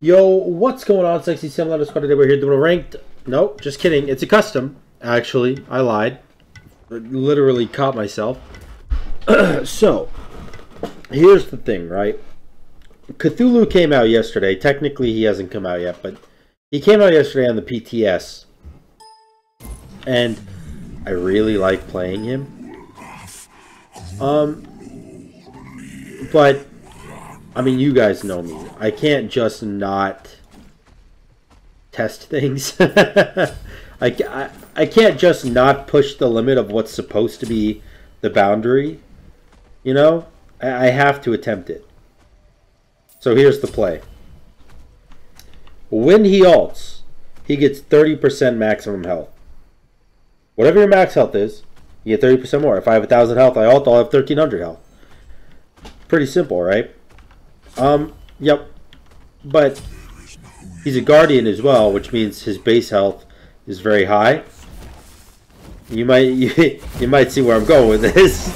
Yo, what's going on, Sexy Sam? Lono's Mask, today we're here doing a ranked... Nope, just kidding. It's a custom, actually. I lied. I literally caught myself. So, here's the thing, right? Cthulhu came out yesterday. Technically, he hasn't come out yet, but he came out yesterday on the PTS. And I really like playing him. But... I mean, you guys know me. I can't just not test things. I can't just not push the limit of what's supposed to be the boundary. You know? I have to attempt it. So here's the play. When he ults, he gets 30% maximum health. Whatever your max health is, you get 30% more. If I have 1,000 health, I ult, I'll have 1,300 health. Pretty simple, right? Yep, but he's a guardian as well, which means his base health is very high. You might see where I'm going with this.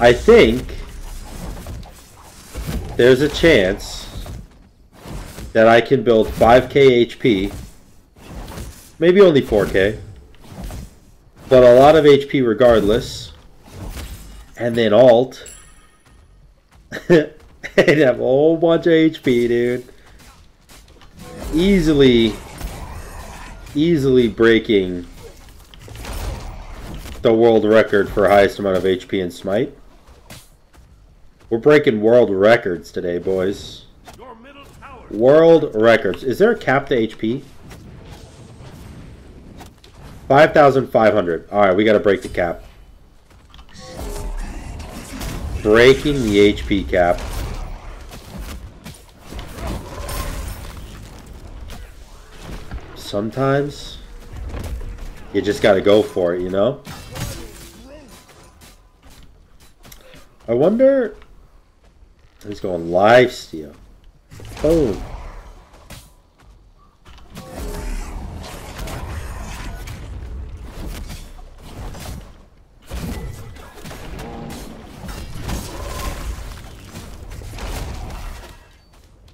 I think there's a chance that I can build 5k HP, maybe only 4k, but a lot of HP regardless, and then ult. And have a whole bunch of HP, dude. Easily breaking the world record for highest amount of HP in Smite. We're breaking world records today, boys. World records. Is there a cap to HP? 5,500. Alright, we gotta break the cap. Breaking the HP cap. Sometimes you just gotta go for it, you know? I wonder... He's going live steal. Boom.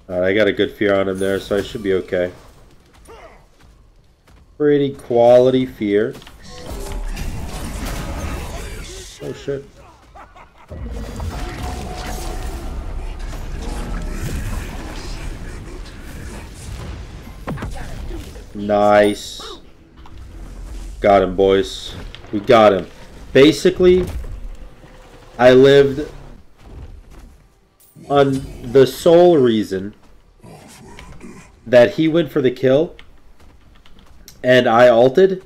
Alright, I got a good fear on him there, so I should be okay. Pretty quality fear. Oh shit. Nice. Got him, boys. We got him. Basically, I lived on the sole reason that he went for the kill. And I ulted,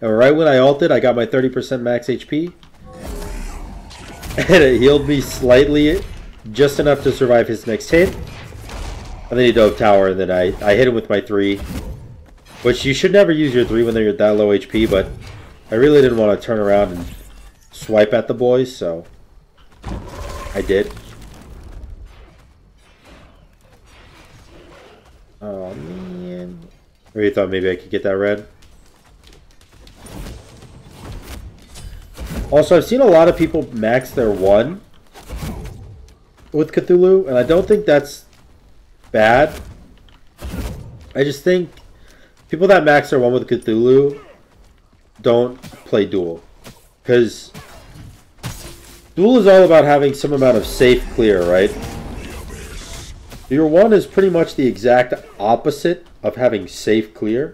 and right when I ulted, I got my 30% max HP. And it healed me slightly, just enough to survive his next hit. And then he dove tower, and then I hit him with my 3. Which you should never use your 3 when they're that low HP, but I really didn't want to turn around and swipe at the boys, so I did. Oh, man. Or you thought maybe I could get that red. Also, I've seen a lot of people max their 1 with Cthulhu, and I don't think that's bad. I just think people that max their 1 with Cthulhu don't play duel. Because duel is all about having some amount of safe clear, right? Your 1 is pretty much the exact opposite of having safe clear.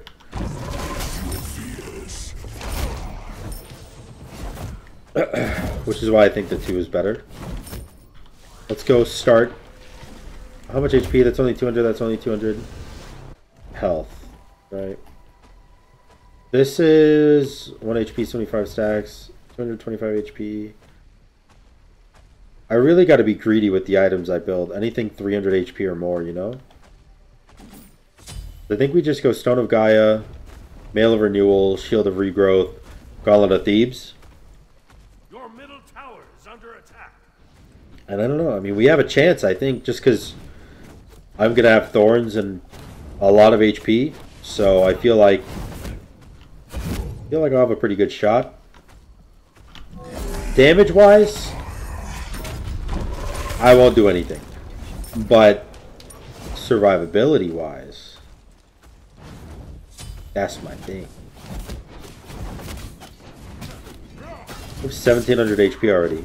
Which is why I think the 2 is better. Let's go start. How much HP? That's only 200. That's only 200. Health. Right. This is 1 HP, 75 stacks, 225 HP. I really got to be greedy with the items I build. Anything 300 HP or more, you know? I think we just go Stone of Gaia, Mail of Renewal, Shield of Regrowth, Gauntlet of Thebes. Your middle tower is under attack. And I don't know. I mean, we have a chance, I think, just because I'm going to have Thorns and a lot of HP. So I feel like I'll have a pretty good shot. Damage-wise... I won't do anything, but survivability-wise, that's my thing. I have 1700 HP already.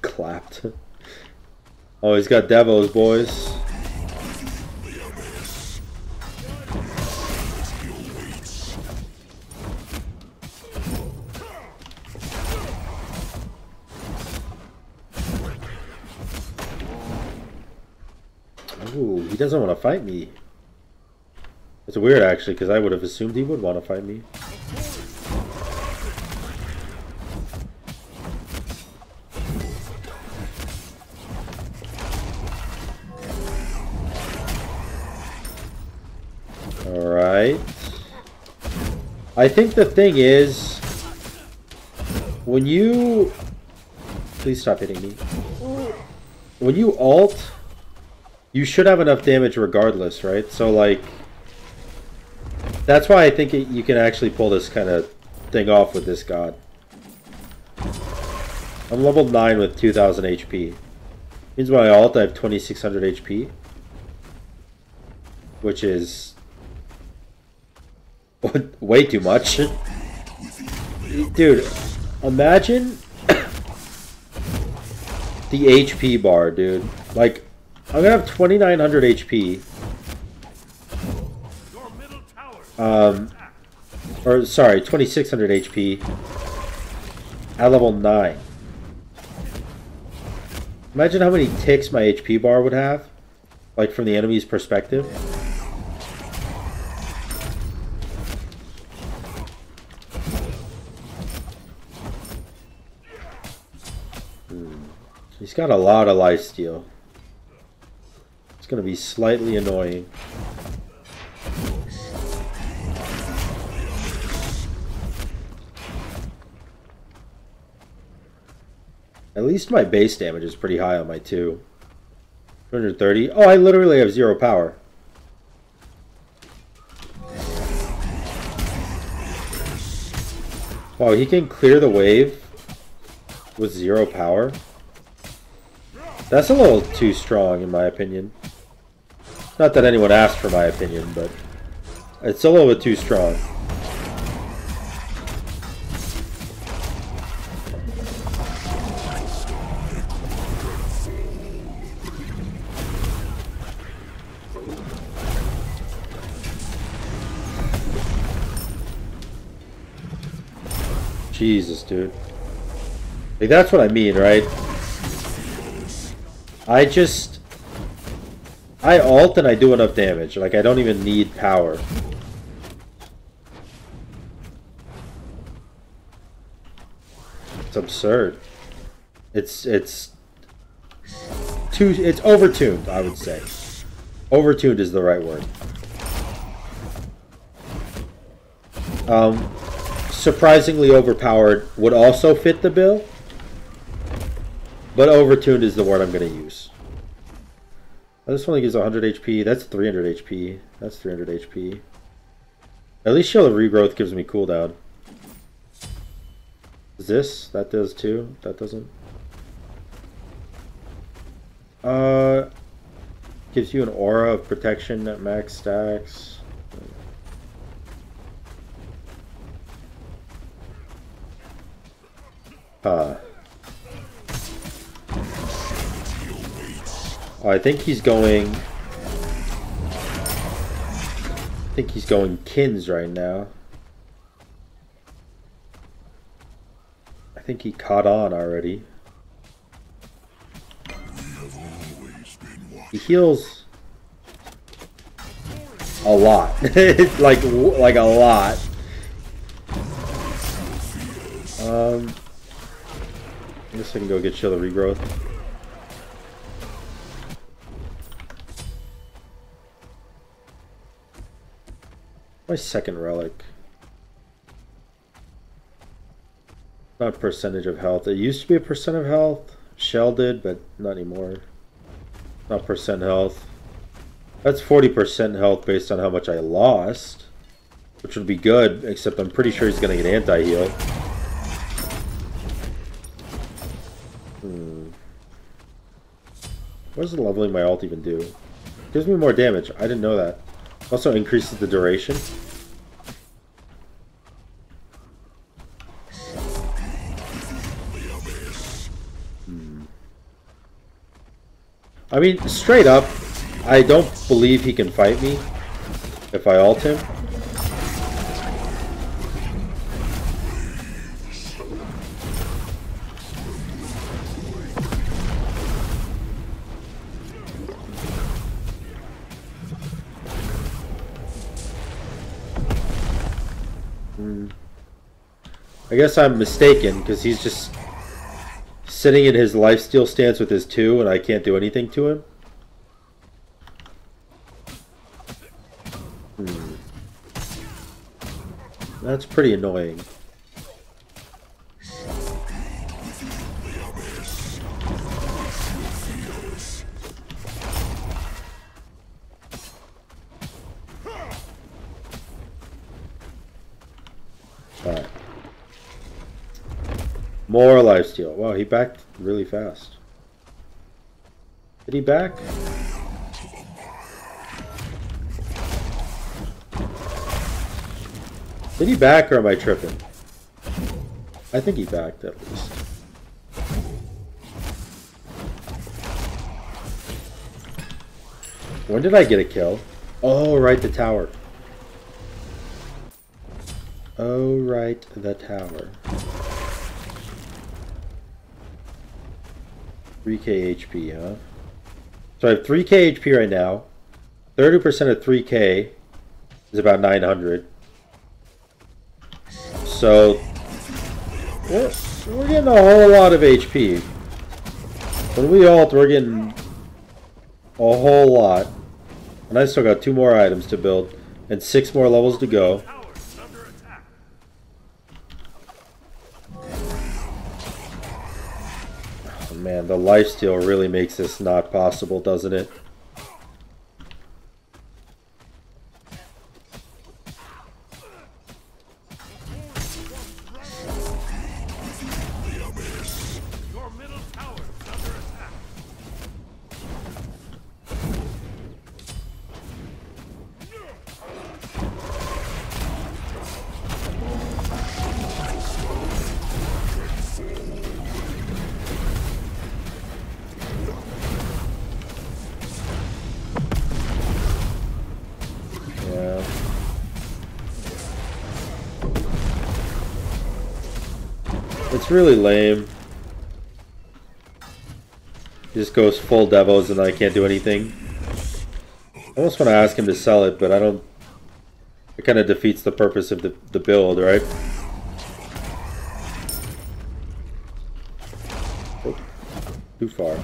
Clapped. Oh, he's got Devos, boys. He doesn't want to fight me. It's weird actually, because I would have assumed he would want to fight me. Alright. I think the thing is, when you... Please stop hitting me. When you ult, you should have enough damage regardless, right? So, like, that's why I think you can actually pull this kind of thing off with this god. I'm level 9 with 2000 HP. Means when I ult, I have 2600 HP. Which is... way too much. Dude, imagine the HP bar, dude. Like... I'm gonna have 2900 HP. Or sorry, 2600 HP at level 9. Imagine how many ticks my HP bar would have, like from the enemy's perspective. He's got a lot of lifesteal. Gonna be slightly annoying. At least my base damage is pretty high on my 230. Oh, I literally have 0 power. Wow, he can clear the wave with 0 power. That's a little too strong in my opinion. Not that anyone asked for my opinion, but it's a little bit too strong. Jesus, dude. Like, that's what I mean, right? I ult and I do enough damage. Like, I don't even need power. It's absurd. It's overtuned, I would say. Overtuned is the right word. Surprisingly overpowered would also fit the bill, but overtuned is the word I'm going to use. This one gives 100 HP. That's 300 HP. That's 300 HP. At least Shield of Regrowth gives me cooldown. Is this? That does too. That doesn't. Gives you an aura of protection at max stacks. I think he's going. I think he's going Kins right now. I think he caught on already. He heals a lot, like a lot. I guess I can go get Shield of Regrowth. My second relic. Not percentage of health. It used to be a percent of health. Shell did, but not anymore. Not percent health. That's 40% health based on how much I lost. Which would be good, except I'm pretty sure he's going to get anti-heal. What does leveling my ult even do? Gives me more damage. I didn't know that. Also increases the duration. I mean, straight up, I don't believe he can fight me if I ult him. I guess I'm mistaken, because he's just sitting in his lifesteal stance with his 2 and I can't do anything to him. That's pretty annoying. More lifesteal. Wow, he backed really fast. Did he back? Did he back or am I tripping? I think he backed at least. When did I get a kill? Oh, right, the tower. Oh, right, the tower. 3k HP, huh? So I have 3k HP right now. 30% of 3k is about 900. So we're getting a whole lot of HP. When we ult, we're getting a whole lot. And I still got 2 more items to build and 6 more levels to go. Man, the lifesteal really makes this not possible, doesn't it? It's really lame. He just goes full Devos and I can't do anything. I almost want to ask him to sell it, but I don't. It kind of defeats the purpose of the build, right? Oh, too far.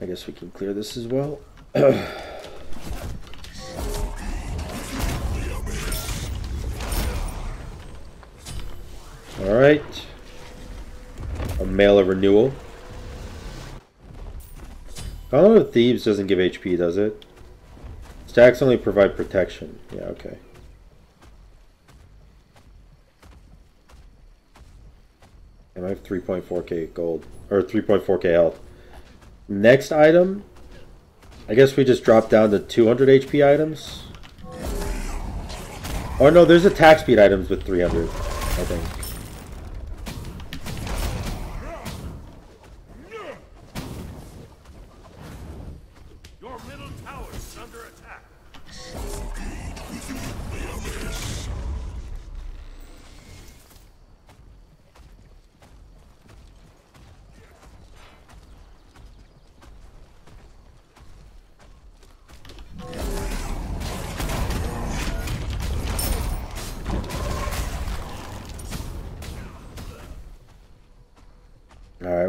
I guess we can clear this as well. Alright, a Mail of Renewal. Column of Thieves doesn't give HP, does it? Stacks only provide protection. Yeah, okay. And I have 3.4k gold, or 3.4k health. Next item, I guess we just drop down to 200 HP items. Oh no, there's attack speed items with 300, I think.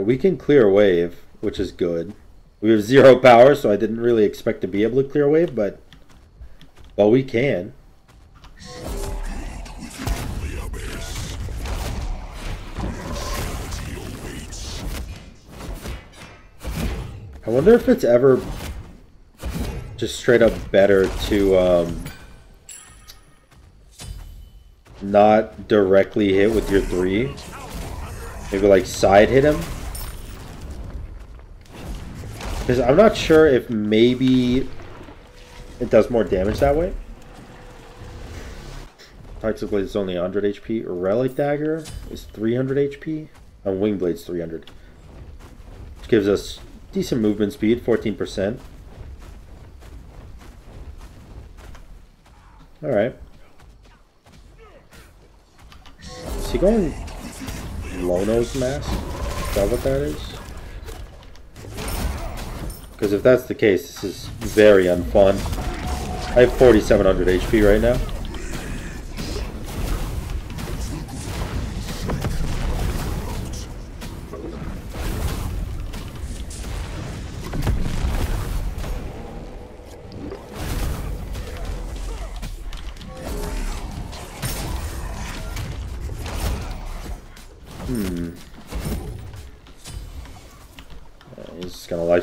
We can clear wave, which is good. We have 0 power, so I didn't really expect to be able to clear wave, but well, we can. I wonder if it's ever just straight up better to not directly hit with your 3. Maybe like side hit him. Because I'm not sure if maybe it does more damage that way. Toxic Blade is only 100 HP. Relic Dagger is 300 HP. And Wing Blade's 300. Which gives us decent movement speed, 14%. Alright. Is he going Lono's Mask? Is that what that is? Because if that's the case, this is very unfun. I have 4,700 HP right now.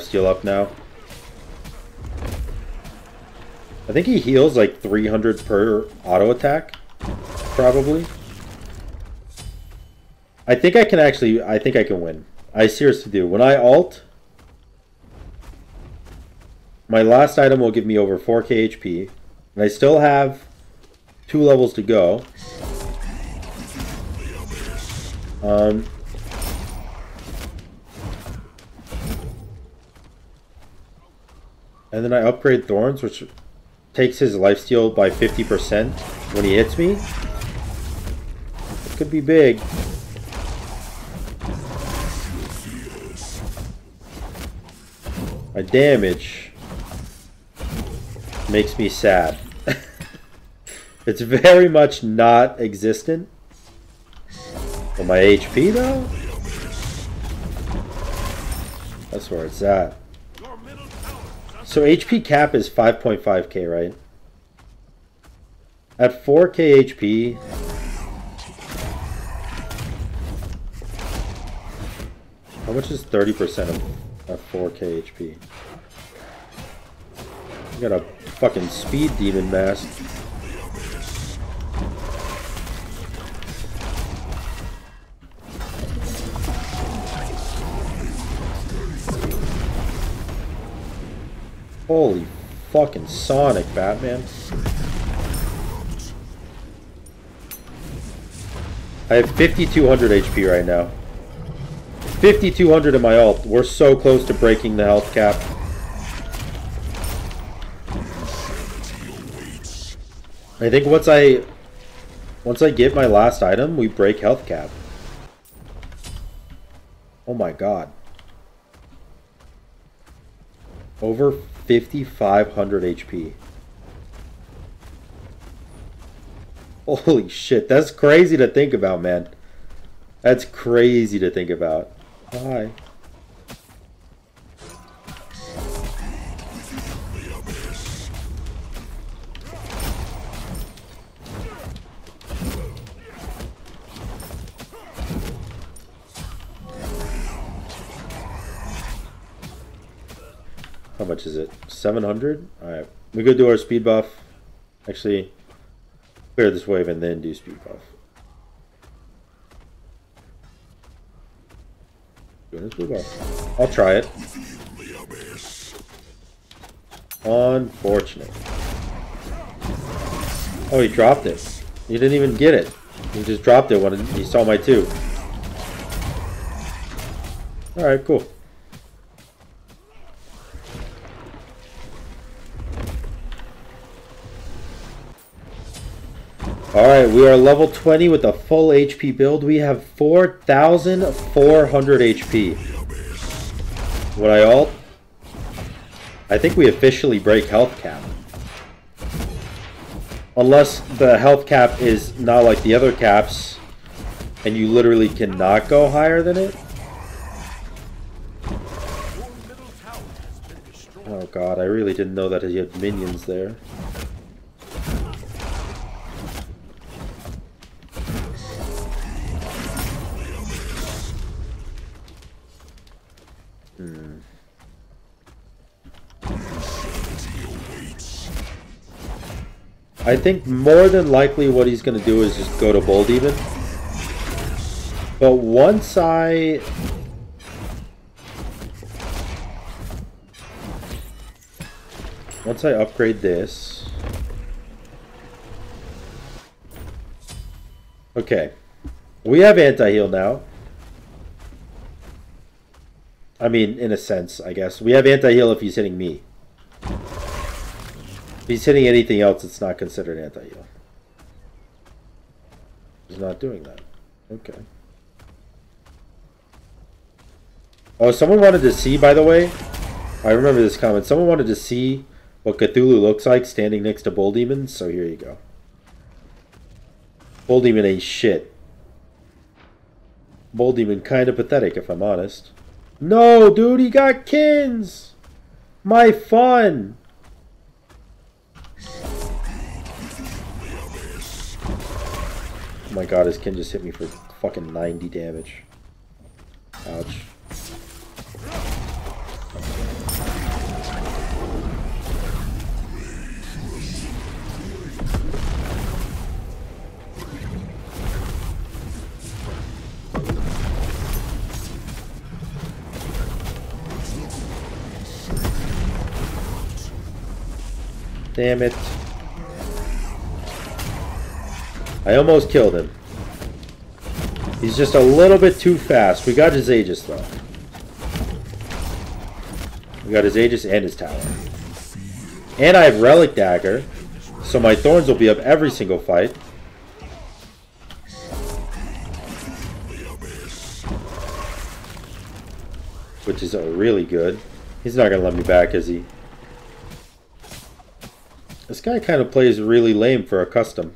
Heal up now. I think he heals like 300 per auto attack, probably. I think I can actually, I think I can win. I seriously do. When I ult, my last item will give me over 4k HP, and I still have 2 levels to go. And then I upgrade Thorns, which takes his lifesteal by 50% when he hits me. It could be big. My damage makes me sad. It's very much not existent. But my HP, though? That's where it's at. So HP cap is 5.5k, right? At 4k HP... How much is 30% of 4k HP? I got a fucking speed demon mask. Holy fucking Sonic, Batman. I have 5,200 HP right now. 5,200 in my ult. We're so close to breaking the health cap. I think once I get my last item, we break health cap. Oh my god. Over 5,500 HP. Holy shit, that's crazy to think about, man. That's crazy to think about. Hi. How much is it? 700? Alright. We go do our speed buff. Actually, clear this wave and then do speed buff. Doing speed buff. I'll try it. Unfortunate. Oh, he dropped it. He didn't even get it. He just dropped it when he saw my 2. Alright, cool. Alright, we are level 20 with a full HP build. We have 4,400 HP. When I ult, I think we officially break health cap. Unless the health cap is not like the other caps, and you literally cannot go higher than it. Oh god, I really didn't know that he had minions there. I think more than likely what he's going to do is just go to Bull Demon. But once I... once I upgrade this... okay. We have anti-heal now. I mean, in a sense, I guess. We have anti-heal if he's hitting me. If he's hitting anything else, it's not considered anti-heal. He's not doing that. Okay. Oh, someone wanted to see, by the way. I remember this comment. Someone wanted to see what Cthulhu looks like standing next to Bull Demon, so here you go. Bull Demon ain't shit. Bull Demon kind of pathetic, if I'm honest. No, dude, he got Kins! My fun! Oh my god, his Kin just hit me for fucking 90 damage. Ouch. Damn it. I almost killed him. He's just a little bit too fast. We got his Aegis, though. We got his Aegis and his tower. And I have Relic Dagger, so my Thorns will be up every single fight. Which is really good. He's not going to let me back, is he? This guy kind of plays really lame for a custom.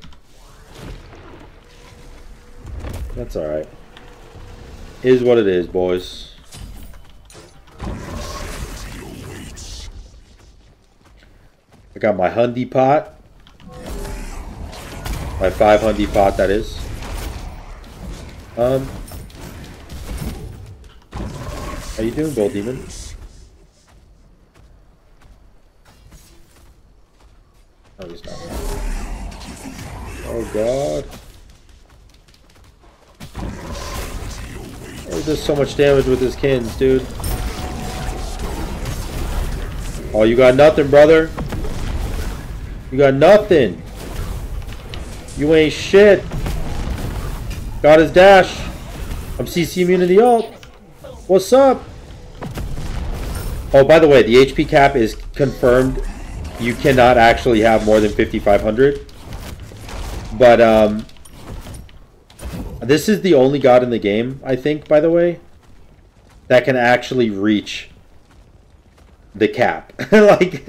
That's alright. Is what it is, boys. I got my hundy pot. My 5 hundy pot, that is. How you doing, Bull Demon? Oh, he's not. Oh, God. Oh, he does so much damage with his Kins, dude. Oh, you got nothing, brother. You got nothing. You ain't shit. Got his dash. I'm CC immune to the ult. What's up? Oh, by the way, the HP cap is confirmed. You cannot actually have more than 5,500. But, this is the only god in the game, I think, by the way, that can actually reach the cap. Like,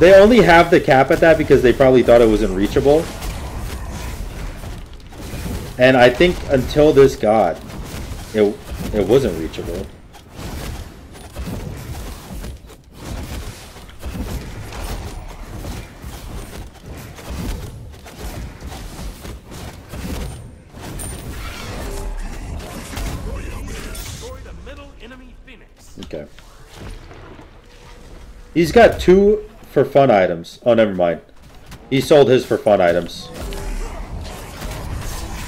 they only have the cap at that because they probably thought it was unreachable. And I think until this god, it wasn't reachable. Okay. He's got 2 for fun items. Oh, never mind. He sold his for fun items.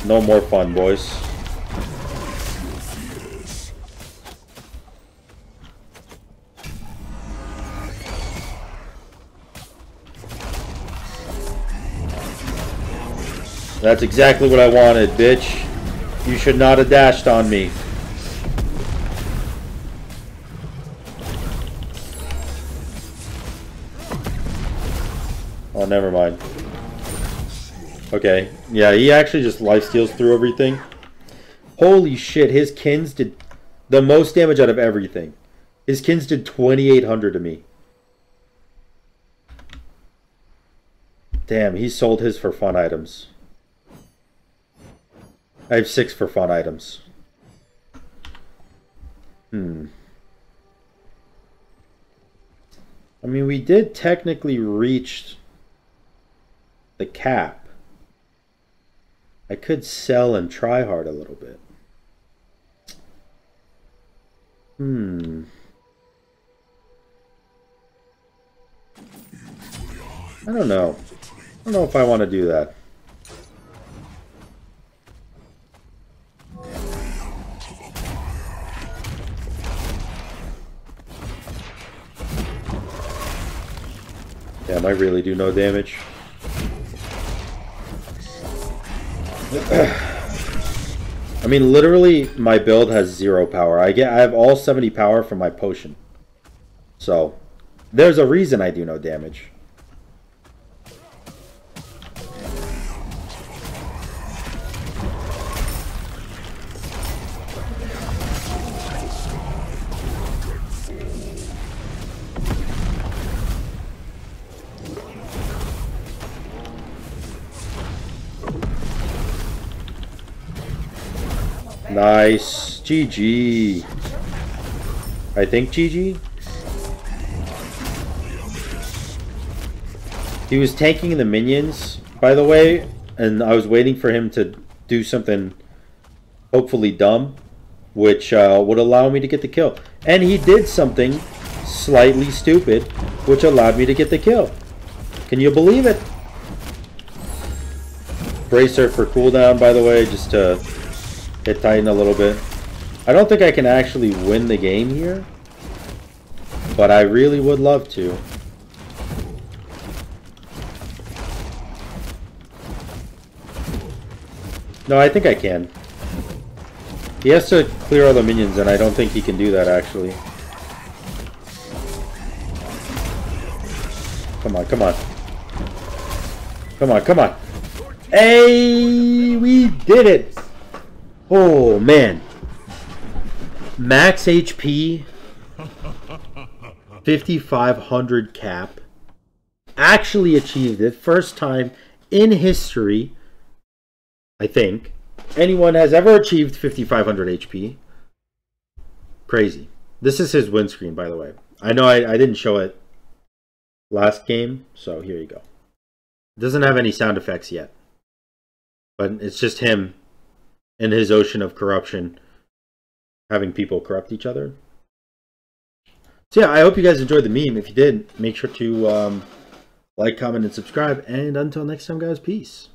No more fun, boys. That's exactly what I wanted, bitch. You should not have dashed on me. Oh, never mind. Okay. Yeah, he actually just lifesteals through everything. Holy shit, his Kins did the most damage out of everything. His Kins did 2,800 to me. Damn, he sold his for fun items. I have 6 for fun items. I mean, we did technically reach... the cap. I could sell and try hard a little bit. I don't know. don't know if I want to do that. Damn, I really do no damage. I mean, literally, my build has 0 power. I have all 70 power from my potion. So, there's a reason I do no damage. Nice. GG. I think GG? He was tanking the minions, by the way, and I was waiting for him to do something hopefully dumb, which would allow me to get the kill. And he did something slightly stupid, which allowed me to get the kill. Can you believe it? Bracer for cooldown, by the way, just to... hit Titan a little bit. I don't think I can actually win the game here, but I really would love to. No, I think I can. He has to clear all the minions, and I don't think he can do that, actually. Come on, come on. Come on, come on. Hey, we did it! Oh, man. Max HP. 5,500 cap. Actually achieved it. First time in history, I think, anyone has ever achieved 5,500 HP. Crazy. This is his windscreen, by the way. I know I didn't show it last game, so here you go. It doesn't have any sound effects yet. But it's just him. In his ocean of corruption, having people corrupt each other. So yeah, I hope you guys enjoyed the meme. If you did, make sure to like, comment, and subscribe. And until next time, guys, peace.